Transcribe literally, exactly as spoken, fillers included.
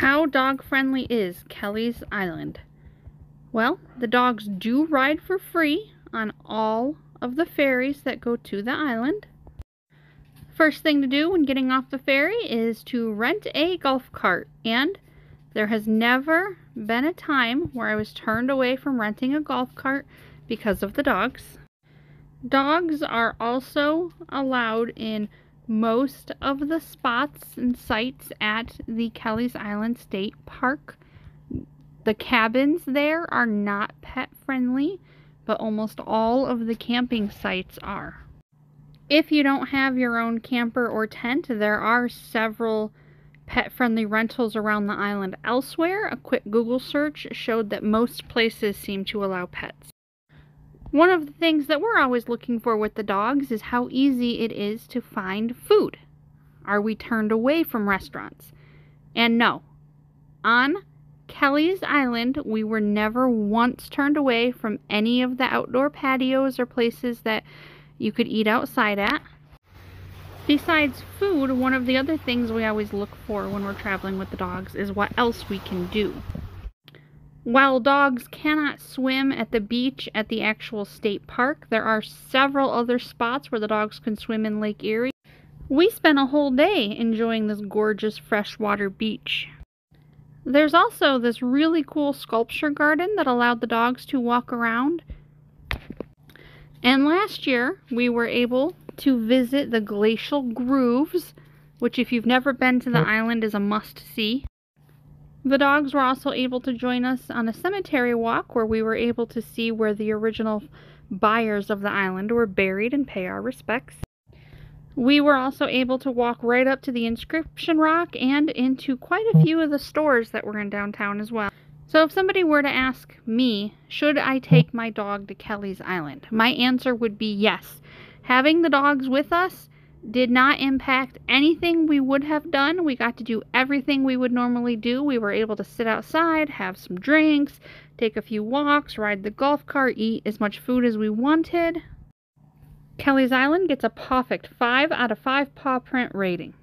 How dog-friendly is Kelleys Island? Well, the dogs do ride for free on all of the ferries that go to the island. First thing to do when getting off the ferry is to rent a golf cart, and there has never been a time where I was turned away from renting a golf cart because of the dogs. Dogs are also allowed in most of the spots and sites at the Kelleys Island State Park. The cabins there are not pet friendly, but almost all of the camping sites are. If you don't have your own camper or tent, there are several pet friendly rentals around the island elsewhere. A quick Google search showed that most places seem to allow pets. One of the things that we're always looking for with the dogs is how easy it is to find food. Are we turned away from restaurants? And no, on Kelleys Island, we were never once turned away from any of the outdoor patios or places that you could eat outside at. Besides food, one of the other things we always look for when we're traveling with the dogs is what else we can do. While dogs cannot swim at the beach at the actual state park, there are several other spots where the dogs can swim in Lake Erie. We spent a whole day enjoying this gorgeous freshwater beach. There's also this really cool sculpture garden that allowed the dogs to walk around. And last year, we were able to visit the glacial grooves, which if you've never been to the island is a must-see. The dogs were also able to join us on a cemetery walk where we were able to see where the original buyers of the island were buried and pay our respects. We were also able to walk right up to the inscription rock and into quite a few of the stores that were in downtown as well. So if somebody were to ask me, should I take my dog to Kelleys Island? My answer would be yes. Having the dogs with us did not impact anything we would have done. We got to do everything we would normally do. We were able to sit outside, have some drinks, take a few walks, ride the golf cart, eat as much food as we wanted. Kelleys Island gets a perfect five out of five paw print rating.